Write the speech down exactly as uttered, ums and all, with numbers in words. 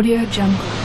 AudioJungle.